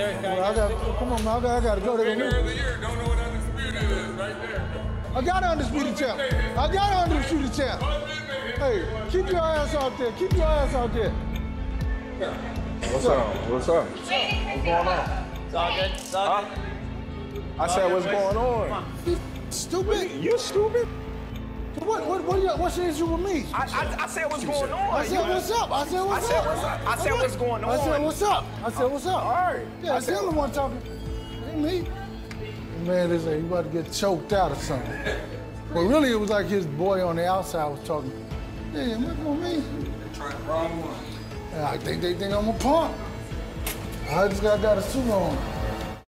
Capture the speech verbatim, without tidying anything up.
Derek, well, I got, come on, man. I got, I got to go to the new. Don't know what Undisputed is right there. I got an Undisputed champ. I got an Undisputed champ. Hey, keep your ass out there. Keep your ass out there. What's so, up? What's up? What's going on? It's all good. It's all good. I said, oh, what's going on? on? Stupid. You stupid? What, what, what you, what's the issue with me? I, I, I said, what's going on? I said, what's up? I said, what's up? I said, what's going on? I said, what's up? I said, what's up? All right. Yeah, I said, the one talking. It ain't me. Man, this ain't, you about to get choked out or something. But really, it was like his boy on the outside was talking. Yeah, look on me. They tried the wrong one. I think they think I'm a punk. I just got, got a suit on.